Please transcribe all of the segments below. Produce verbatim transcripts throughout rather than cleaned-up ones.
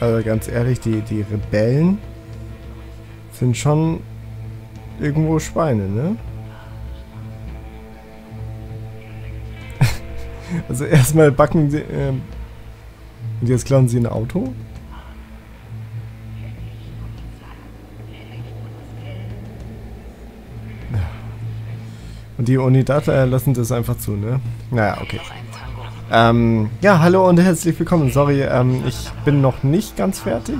Also ganz ehrlich, die, die Rebellen sind schon irgendwo Schweine, ne? Also erstmal backen sie... Äh, und jetzt klauen sie ein Auto? Und die Unidata lassen das einfach zu, ne? Naja, okay. Ähm, ja, hallo und herzlich willkommen. Sorry, ähm, ich bin noch nicht ganz fertig.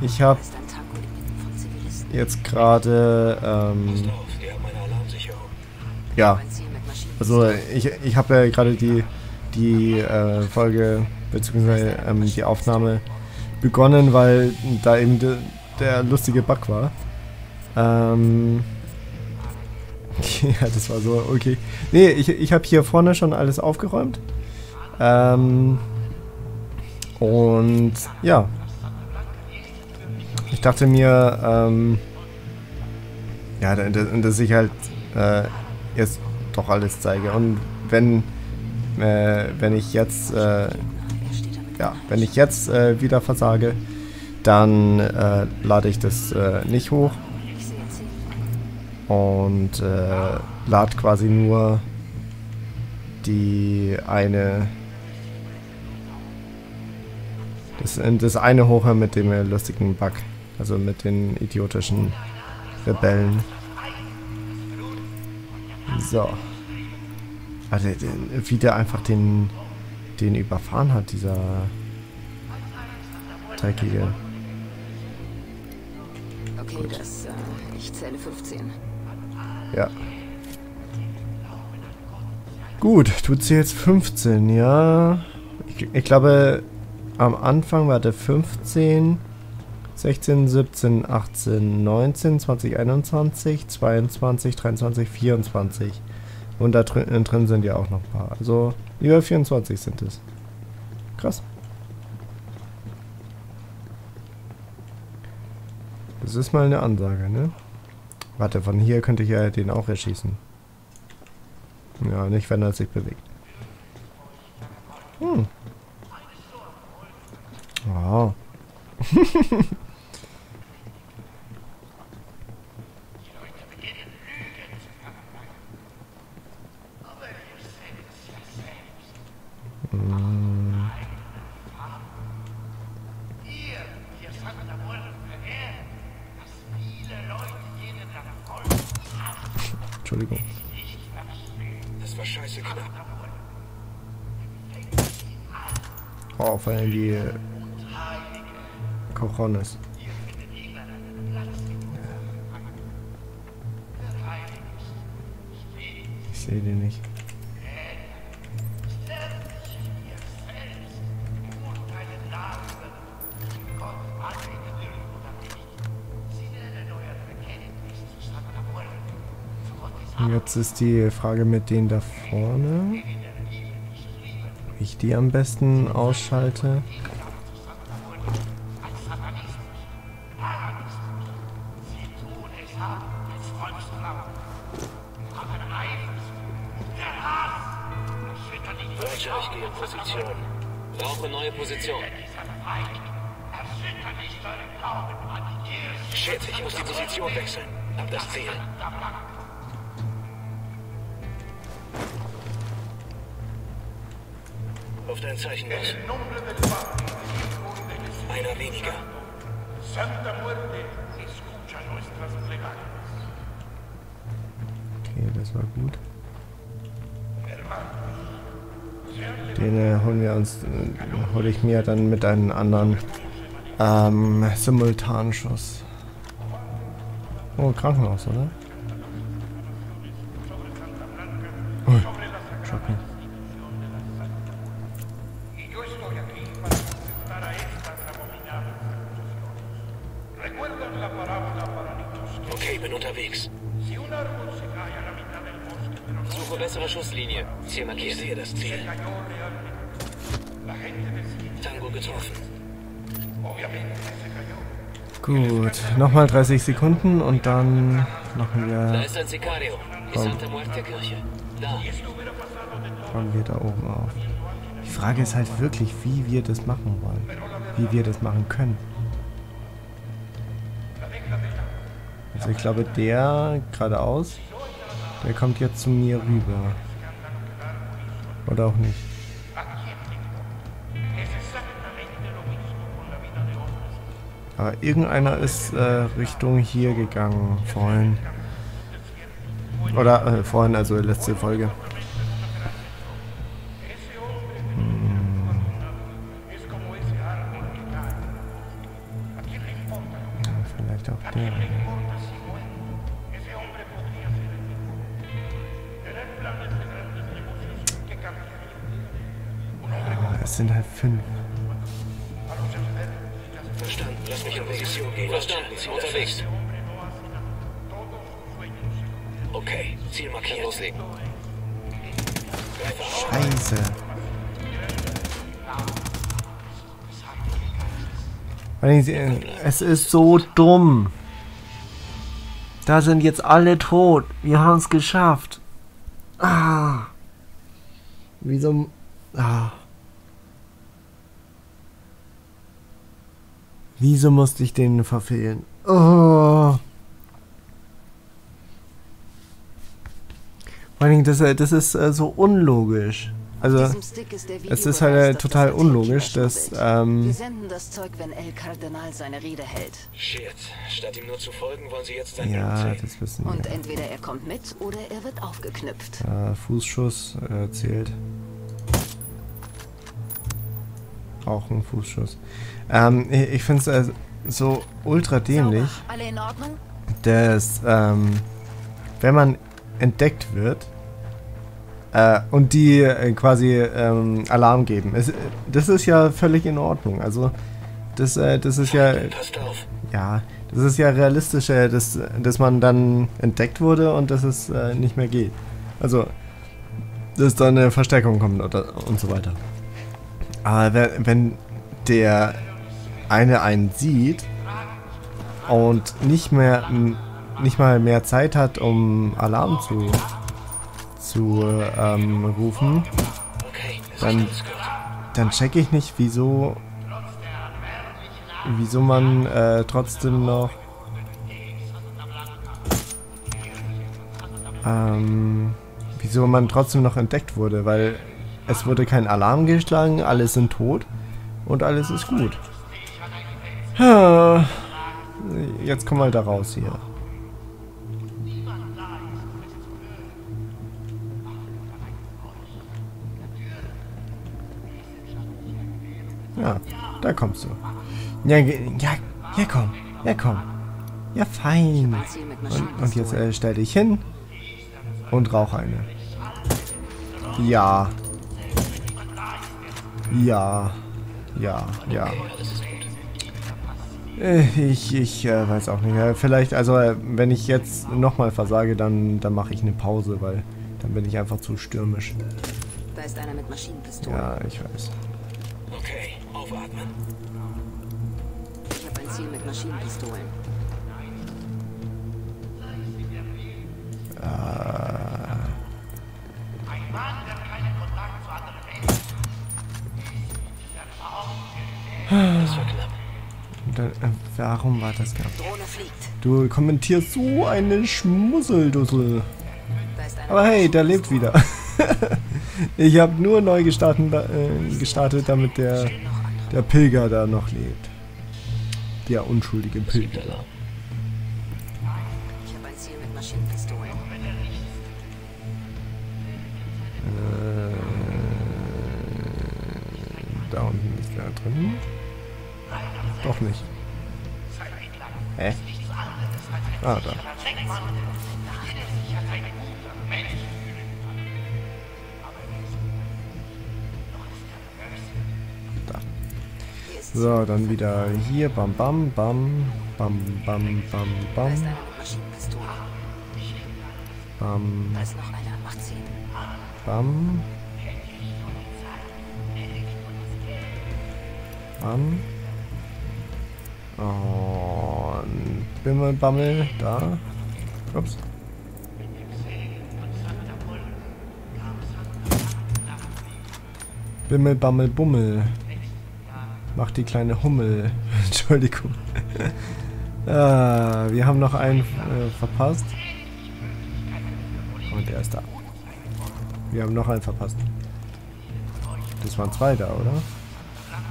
Ich habe jetzt gerade, ähm... ja, also ich, ich habe ja gerade die, die äh, Folge, beziehungsweise ähm, die Aufnahme begonnen, weil da eben de, der lustige Bug war. Ähm... Ja, das war so, okay. Nee, ich, ich habe hier vorne schon alles aufgeräumt. Ähm, und ja. Ich dachte mir, ähm, ja, dass ich halt äh, jetzt doch alles zeige. Und wenn, äh, wenn ich jetzt, äh, ja, wenn ich jetzt äh, wieder versage, dann äh, lade ich das äh, nicht hoch. Und äh, lad quasi nur die eine das, das eine hoch mit dem äh, lustigen Bug, also mit den idiotischen Rebellen. So, also, wie der einfach den den überfahren hat, dieser Dreckige. Okay, gut. Das äh, ich zähle fünfzehn. Ja. Gut, du zählst fünfzehn, ja. Ich, ich glaube, am Anfang war der fünfzehn, sechzehn, siebzehn, achtzehn, neunzehn, zwanzig, einundzwanzig, zweiundzwanzig, dreiundzwanzig, vierundzwanzig. Und da drin, drin sind ja auch noch ein paar. Also, über vierundzwanzig sind es. Krass. Das ist mal eine Ansage, ne? Warte, von hier könnte ich ja den auch erschießen. Ja, nicht, wenn er sich bewegt. Hm. Wow. Hm. Entschuldigung. Das war scheiße knapp. Oh, vor allem die Cojones. Ich sehe die nicht. Jetzt ist die Frage mit denen da vorne. Wie ich die am besten ausschalte. Ich gehe in Position. Brauche neue Position. Shit, ich muss die Position wechseln. Hab das Ziel. Auf dein Zeichen los. Einer weniger. Okay, das war gut. Den äh, holen wir uns, äh, hole ich mir dann mit einem anderen ähm, Simultanschuss. Oh, Krankenhaus, oder? Okay, bin unterwegs. Suche bessere Schusslinie. Ziel markiert. Ich sehe das Ziel. Tango getroffen. Gut, nochmal dreißig Sekunden und dann machen wir... Da ist ein Sicario. Die Santa Muerte Kirche. Da. Kommen wir da oben auf. Die Frage ist halt wirklich, wie wir das machen wollen. wie wir das machen können. Also ich glaube, der geradeaus, der kommt jetzt zu mir rüber. Oder auch nicht. Aber irgendeiner ist äh, Richtung hier gegangen vorhin. Oder äh, vorhin, also letzte Folge. Es sind halt fünf. Verstanden, lass mich in Position gehen. Verstanden, sie unterwegs. Okay, Ziel markieren, loslegen. Scheiße. Es ist so dumm. Da sind jetzt alle tot. Wir haben es geschafft. Ah. Wieso? Ah. Wieso musste ich den verfehlen? Oh. Vor allen Dingen, das, das ist äh, so unlogisch. Also, es ist halt äh, total unlogisch, dass, ähm... Wir senden das Zeug, wenn El Cardenal seine Rede hält. Shit. Statt ihm nur zu folgen, wollen sie jetzt sein Blut sehen. Ja, das wissen wir. Und entweder er kommt mit, oder er wird aufgeknüpft. Ja, Fußschuss äh, zählt. Auch ein Fußschuss. Ähm, ich finde es äh, so ultra dämlich, dass, ähm, wenn man entdeckt wird äh, und die äh, quasi ähm, Alarm geben. Es, äh, das ist ja völlig in Ordnung. Also, das, äh, das ist ja... Äh, ja, das ist ja realistisch, äh, dass, dass man dann entdeckt wurde und dass es äh, nicht mehr geht. Also, dass da eine Verstärkung kommt oder, und so weiter. Aber wenn... wenn der eine einen sieht und nicht mehr nicht mal mehr Zeit hat, um Alarm zu zu ähm, rufen, dann dann checke ich nicht, wieso wieso man äh, trotzdem noch ähm, wieso man trotzdem noch entdeckt wurde, weil es wurde kein Alarm geschlagen, alle sind tot. Und alles ist gut. Jetzt komm mal da raus hier. Ja, da kommst du. Ja, ja, ja komm, ja komm. Ja, fein. Und, und jetzt äh, stell dich hin und rauch eine. Ja. Ja. Ja, ja. Ich, ich äh, weiß auch nicht. Vielleicht, also wenn ich jetzt nochmal versage, dann, dann mache ich eine Pause, weil dann bin ich einfach zu stürmisch. Da ist einer mit Maschinenpistole. Ja, ich weiß. Okay, aufatmen. Ich habe ein Ziel mit Maschinenpistolen. Äh... Dann, äh, warum war das knapp? Du kommentierst so eine Schmusseldussel. Aber hey, der lebt wieder. Ich habe nur neu gestartet, äh, gestartet damit der, der Pilger da noch lebt. Der unschuldige Pilger. Äh, da unten ist der drin. Doch nicht. Hä? Ah, da. Da. So, dann wieder hier. Bam, bam, bam. Bam, bam, bam, bam. Bam. Bam. Bam. Und Bimmel, Bammel, da. Ups. Bimmel, Bammel, Bummel. Macht die kleine Hummel. Entschuldigung. Ah, wir haben noch einen äh, verpasst. Und der ist da. Wir haben noch einen verpasst. Das waren zwei da, oder?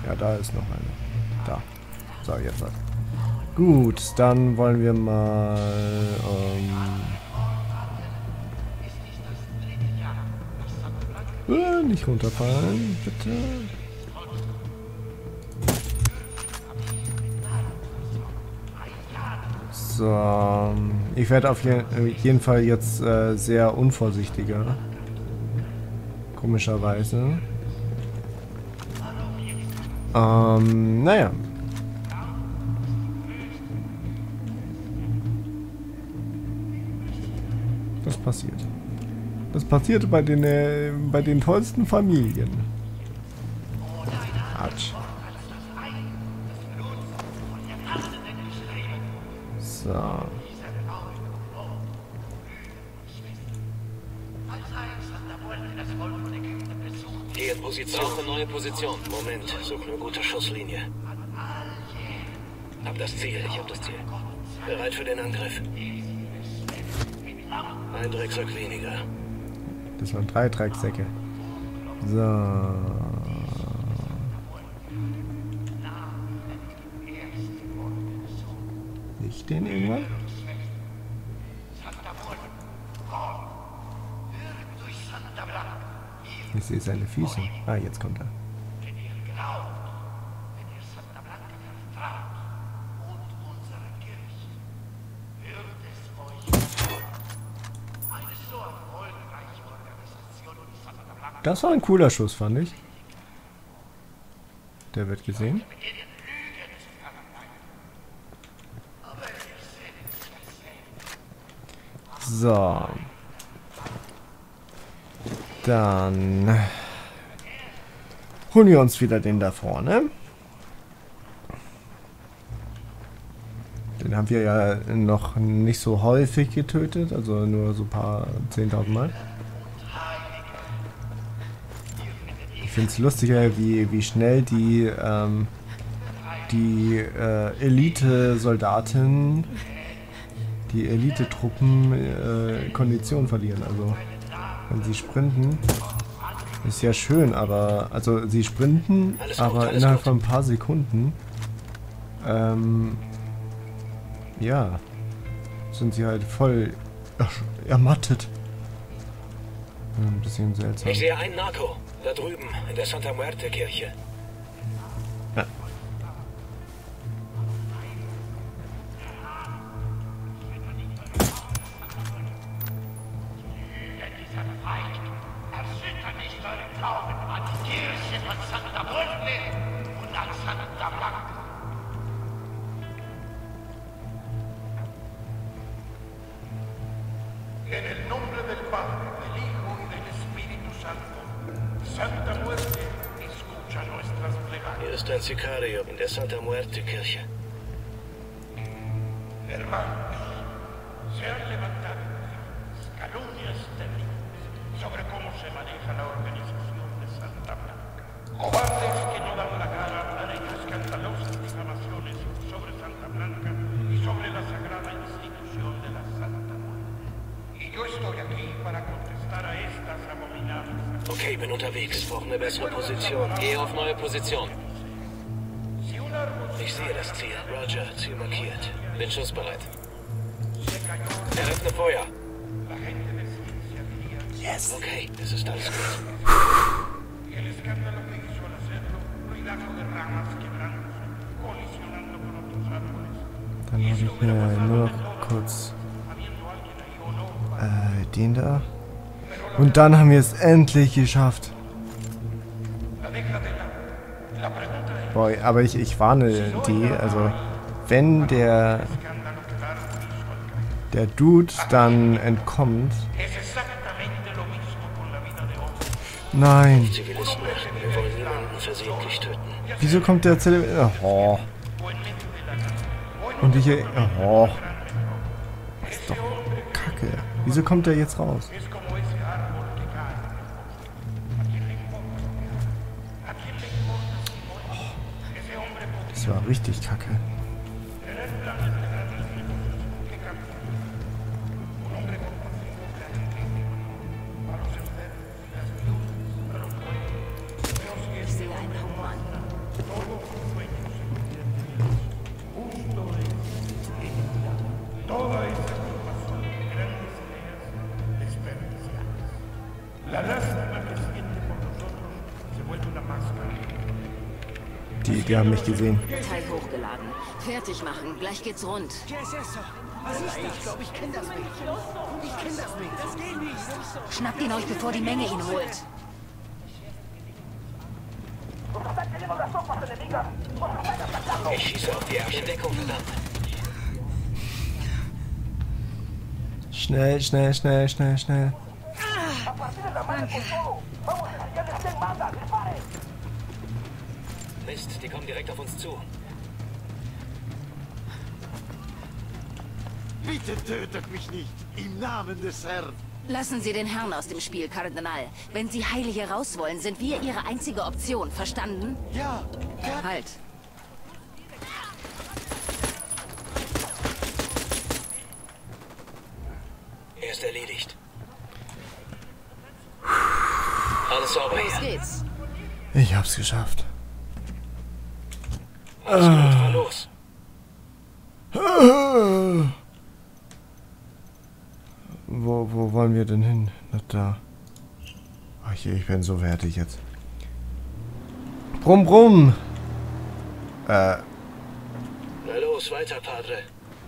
Ja, da ist noch einer. Da. So, jetzt. Gut, dann wollen wir mal... Ähm, äh, nicht runterfallen, bitte. So, ich werde auf je jeden Fall jetzt äh, sehr unvorsichtiger. Komischerweise. Ähm, naja. Das passiert. Das passierte bei den, äh, bei den tollsten Familien. Atsch. So. Die Position, eine neue Position. Moment, such eine gute Schusslinie. Hab das Ziel, ich hab das Ziel. Bereit für den Angriff. Ein Drecksack weniger. Das waren drei Drecksäcke. So. Den irgendwann? Ich sehe seine Füße. Ah, jetzt kommt er. Das war ein cooler Schuss, fand ich. Der wird gesehen. So. Dann holen wir uns wieder den da vorne. Den haben wir ja noch nicht so häufig getötet, also nur so ein paar zehntausend Mal. Ich finde es lustiger, wie, wie schnell die, ähm, die äh, Elite-Soldaten... die Elite-Truppen äh, Kondition verlieren. Also, wenn sie sprinten, ist ja schön, aber... Also, sie sprinten, alles aber gut, innerhalb gut. von ein paar Sekunden ähm, ja, sind sie halt voll ermattet. Ein bisschen seltsam. Ich sehe einen Narco, da drüben, in der Santa Muerte Kirche. Ja. Hier ist ein Sicario in der Santa Muerte Kirche. Okay, bin unterwegs, brauche eine bessere Position. Gehe auf neue Position. Ich sehe das Ziel. Roger, Ziel markiert. Bin schussbereit. Eröffne Feuer. Yes. Okay, es ist alles gut. Dann habe ich mir nur noch kurz äh, den da. Und dann haben wir es endlich geschafft. Boah, aber ich, ich warne die, also wenn der, der Dude dann entkommt... Nein. Wieso kommt der Zelle... Oh. Und ich... Oh. Das ist doch Kacke. Wieso kommt der jetzt raus? Oh. Das war richtig kacke. Die, die haben mich gesehen. Teil hochgeladen. Fertig machen. Gleich geht's rund. Was ist das? Ich glaube, ich kenne das nicht. Ich kenne das nicht. Das geht nicht. Schnappt ihn euch, bevor die Menge ihn holt. Ich schieße auf die erste Deckung. Schnell, schnell, schnell, schnell, schnell. Ah, danke. Mist, die kommen direkt auf uns zu. Bitte tötet mich nicht, im Namen des Herrn. Lassen Sie den Herrn aus dem Spiel, Kardinal. Wenn Sie Heilige raus wollen, sind wir Ihre einzige Option, verstanden? Ja, ja. Halt. Er ist erledigt. Alles sauber. Los geht's. Ich hab's geschafft. Was war los? Wo, wo wollen wir denn hin? Nicht da. Ach je, ich bin so fertig jetzt. Brumm, brumm. Äh. Na los, weiter, Padre.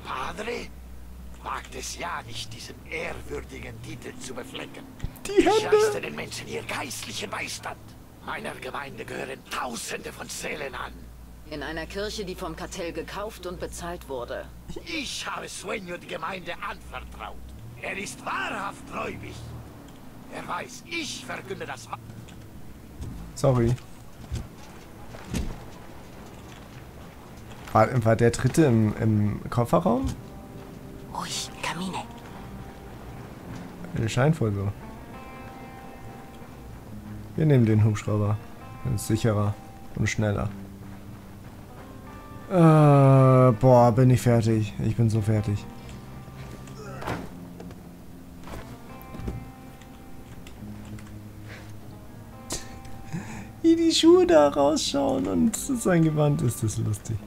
Padre? Mag es ja nicht, diesen ehrwürdigen Titel zu beflecken. Die Hände. Ich leiste den Menschen hier geistlichen Beistand. Meiner Gemeinde gehören Tausende von Seelen an. In einer Kirche, die vom Kartell gekauft und bezahlt wurde. Ich habe Sueño die Gemeinde anvertraut. Er ist wahrhaft gläubig. Er weiß, ich verkünde das... Sorry. War, war der dritte im, im Kofferraum? Ruhig, Kamine. Scheint voll so. Wir nehmen den Hubschrauber. Das ist sicherer und schneller. Äh, boah, bin ich fertig. Ich bin so fertig. Wie die Schuhe da rausschauen und sein Gewand, ist das lustig.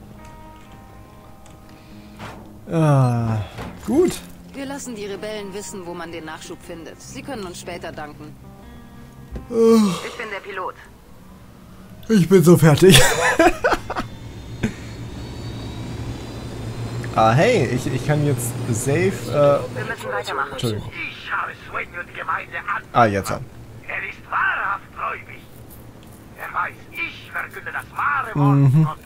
Ah, gut. Wir lassen die Rebellen wissen, wo man den Nachschub findet. Sie können uns später danken. Ich bin der Pilot. Ich bin so fertig. Ah, hey, ich, ich kann jetzt safe... Äh, Wir müssen weitermachen. Entschuldigung. Ich habe Sueño die Gemeinde an. Ah, jetzt an. Er ist wahrhaft gläubig. Er weiß, ich verkünde das wahre Wort mhm. Gottes.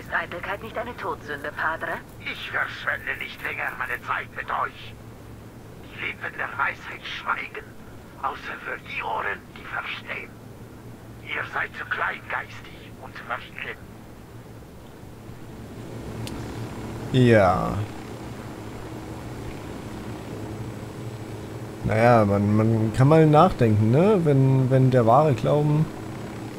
Ist Eitelkeit nicht eine Todsünde, Padre? Ich verschwende nicht länger meine Zeit mit euch. Die Lippen der Weisheit schweigen, außer für die Ohren, die verstehen. Ihr seid zu kleingeistig und verstehen. Ja. Naja, man, man kann mal nachdenken, ne? Wenn, wenn der wahre Glauben...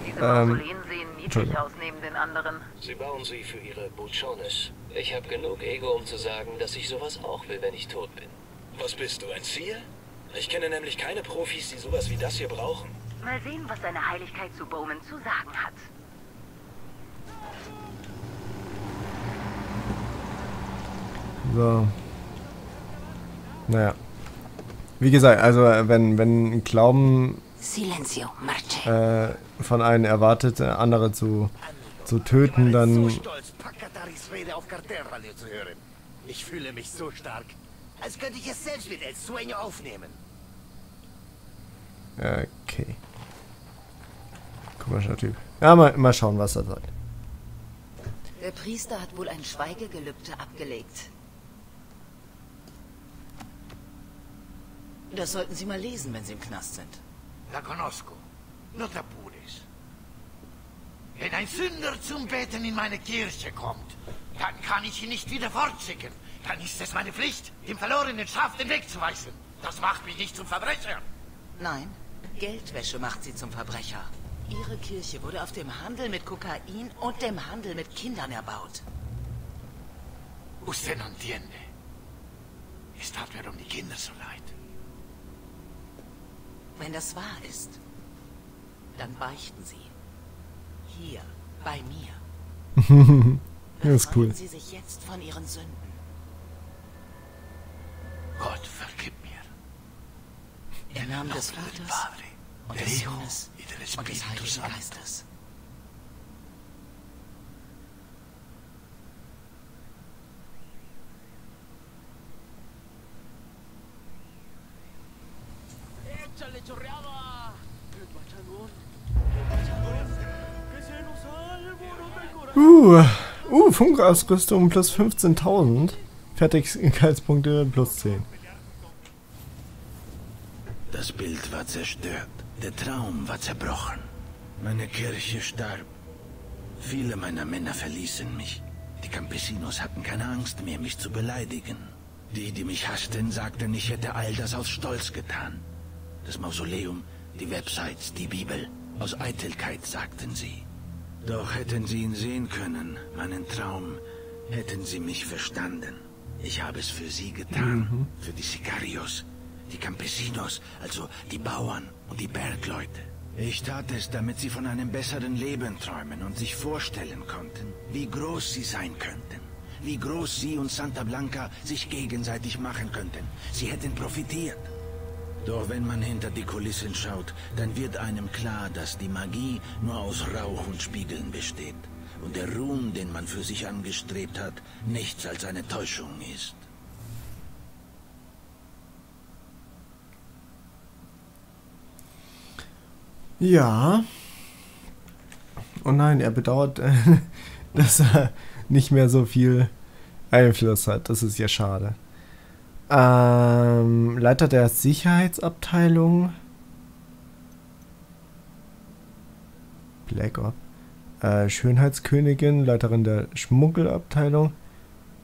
Diese Mausoleen sehen niedlich aus neben den anderen. Sie bauen sie für ihre Buchones. Ich habe genug Ego, um zu sagen, dass ich sowas auch will, wenn ich tot bin. Was bist du, ein Zier? Ich kenne nämlich keine Profis, die sowas wie das hier brauchen. Mal sehen, was seine Heiligkeit zu Bowman zu sagen hat. So. Naja. Wie gesagt, also wenn, wenn Glauben äh, von einem erwartet, andere zu, zu töten, dann... Ich fühle mich so stark, als könnte ich es selbst mit El Sueño aufnehmen. Okay. Komischer Typ. Ja, mal, mal schauen, was er sagt. Der Priester hat wohl ein Schweigegelübde abgelegt. Das sollten Sie mal lesen, wenn Sie im Knast sind. La conosco, no t'appures. Wenn ein Sünder zum Beten in meine Kirche kommt, dann kann ich ihn nicht wieder fortschicken. Dann ist es meine Pflicht, dem verlorenen Schaf den Weg zu weisen. Das macht mich nicht zum Verbrecher. Nein, Geldwäsche macht Sie zum Verbrecher. Ihre Kirche wurde auf dem Handel mit Kokain und dem Handel mit Kindern erbaut. Usted no entiende. Es tat mir um die Kinder so leid. Wenn das wahr ist, dann beichten Sie. Hier, bei mir. Das ist cool. Sie sich jetzt von Ihren Sünden. Gott vergib mir. Im Namen des Vaters und des Sohnes und des Heiligen Geistes. Uh, uh, Funkausrüstung plus fünfzehntausend. Fertigkeitspunkte plus zehn. Das Bild war zerstört. Der Traum war zerbrochen. Meine Kirche starb. Viele meiner Männer verließen mich. Die Campesinos hatten keine Angst mehr, mich zu beleidigen. Die, die mich hassten, sagten, ich hätte all das aus Stolz getan. Das Mausoleum, die Websites, die Bibel. Aus Eitelkeit, sagten sie. Doch hätten sie ihn sehen können, meinen Traum, hätten sie mich verstanden. Ich habe es für sie getan, mhm. für die Sicarios, die Campesinos, also die Bauern und die Bergleute. Ich tat es, damit sie von einem besseren Leben träumen und sich vorstellen konnten, wie groß sie sein könnten. Wie groß sie und Santa Blanca sich gegenseitig machen könnten. Sie hätten profitiert. Doch wenn man hinter die Kulissen schaut, dann wird einem klar, dass die Magie nur aus Rauch und Spiegeln besteht und der Ruhm, den man für sich angestrebt hat, nichts als eine Täuschung ist. Ja. Oh nein, er bedauert, dass er nicht mehr so viel Einfluss hat. Das ist ja schade. Ähm, Leiter der Sicherheitsabteilung. Black Ops. Äh, Schönheitskönigin, Leiterin der Schmuggelabteilung,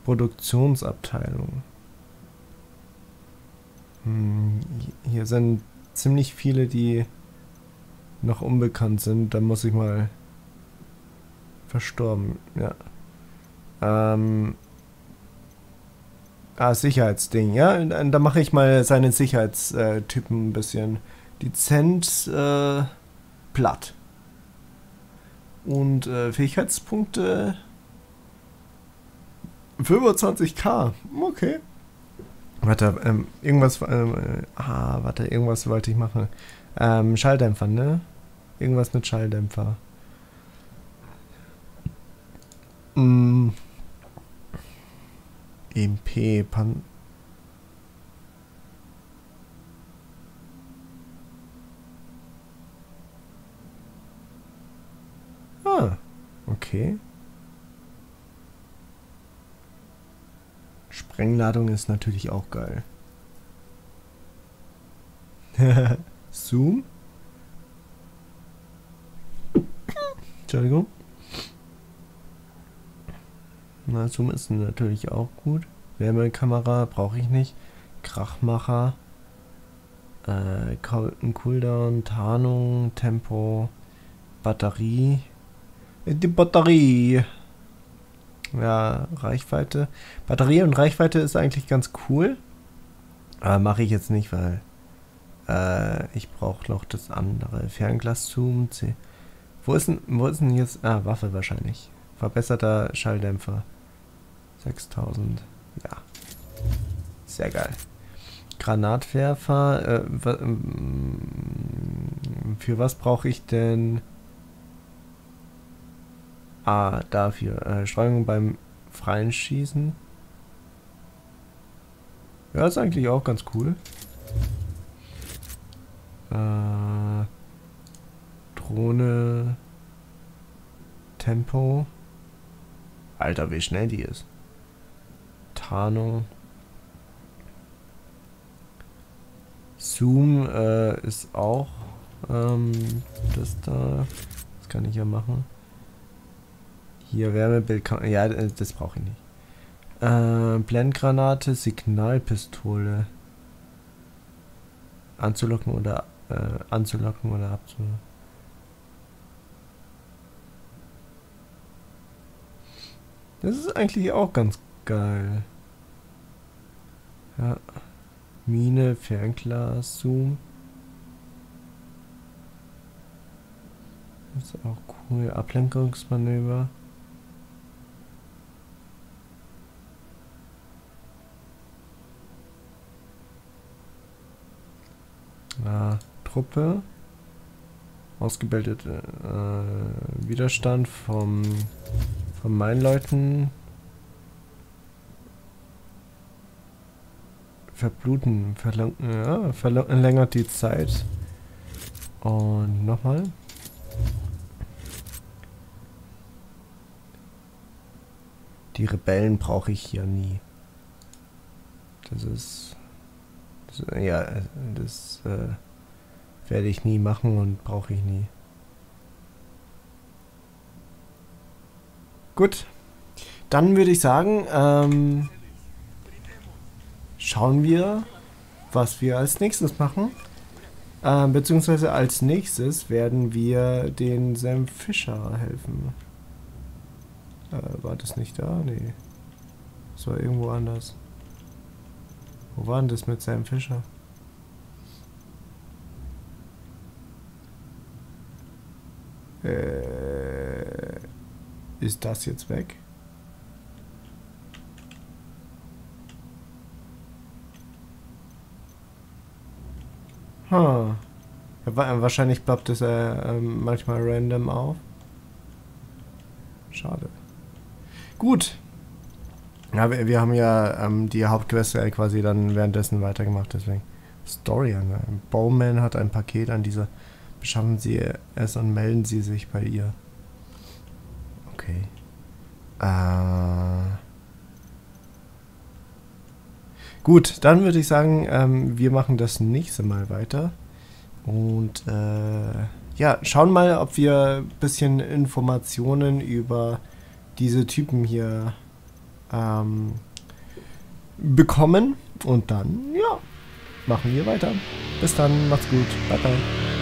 Produktionsabteilung. Hm, hier sind ziemlich viele, die noch unbekannt sind. Da muss ich mal verstorben, ja. Ähm... Ah, Sicherheitsding, ja? Da mache ich mal seine Sicherheitstypen ein bisschen dezent äh, platt. Und äh, Fähigkeitspunkte fünfundzwanzigtausend. Okay. Warte, ähm, irgendwas. Ähm, ah, warte, irgendwas wollte ich machen. Ähm, Schalldämpfer, ne? Irgendwas mit Schalldämpfer. Hm. M P, Pan... Ah, okay. Sprengladung ist natürlich auch geil. Zoom? Entschuldigung. Na, Zoom ist natürlich auch gut. Wärmekamera brauche ich nicht. Krachmacher. Äh, Cooldown, Tarnung, Tempo, Batterie. Die Batterie. Ja, Reichweite. Batterie und Reichweite ist eigentlich ganz cool. Aber mache ich jetzt nicht, weil äh, ich brauche noch das andere. Fernglas-Zoom. Wo ist denn, wo ist denn jetzt... Ah, Waffe wahrscheinlich. Verbesserter Schalldämpfer. sechstausend. Ja. Sehr geil. Granatwerfer. Äh, für was brauche ich denn? Ah, dafür. Äh, Streuung beim freien Schießen. Ja, ist eigentlich auch ganz cool. Äh, Drohne. Tempo. Alter, wie schnell die ist. Tarnung. Zoom äh, ist auch ähm, das da. Das kann ich ja machen. Hier Wärmebild kann, ja, das brauche ich nicht. Äh, Blendgranate, Signalpistole. Anzulocken oder äh, anzulocken oder abzulocken. Das ist eigentlich auch ganz geil. Ja. Mine, Fernglas, Zoom. Das ist auch cool. Ablenkungsmanöver. Ah, Truppe. Ausgebildete äh, Widerstand vom, von meinen Leuten. Verbluten. Verlang, ja, verlängert die Zeit. Und nochmal. Die Rebellen brauche ich ja nie. Das ist... Das, ja, das äh, werde ich nie machen und brauche ich nie. Gut. Dann würde ich sagen, ähm, schauen wir, was wir als nächstes machen. Ähm, beziehungsweise als nächstes werden wir den Sam Fischer helfen. Äh, war das nicht da? Nee. Das war irgendwo anders. Wo war denn das mit Sam Fischer? Äh, ist das jetzt weg? Hm. Ja, wahrscheinlich ploppt es äh, manchmal random auf. Schade. Gut. Ja, wir, wir haben ja ähm, die Hauptquest äh, quasi dann währenddessen weitergemacht, deswegen. Story angegangen. Bowman hat ein Paket an dieser. Beschaffen Sie es und melden Sie sich bei ihr. Okay. Äh. Gut, dann würde ich sagen, ähm, wir machen das nächste Mal weiter. Und äh, ja, schauen mal, ob wir ein bisschen Informationen über diese Typen hier ähm, bekommen. Und dann, ja, machen wir weiter. Bis dann, macht's gut, bye bye.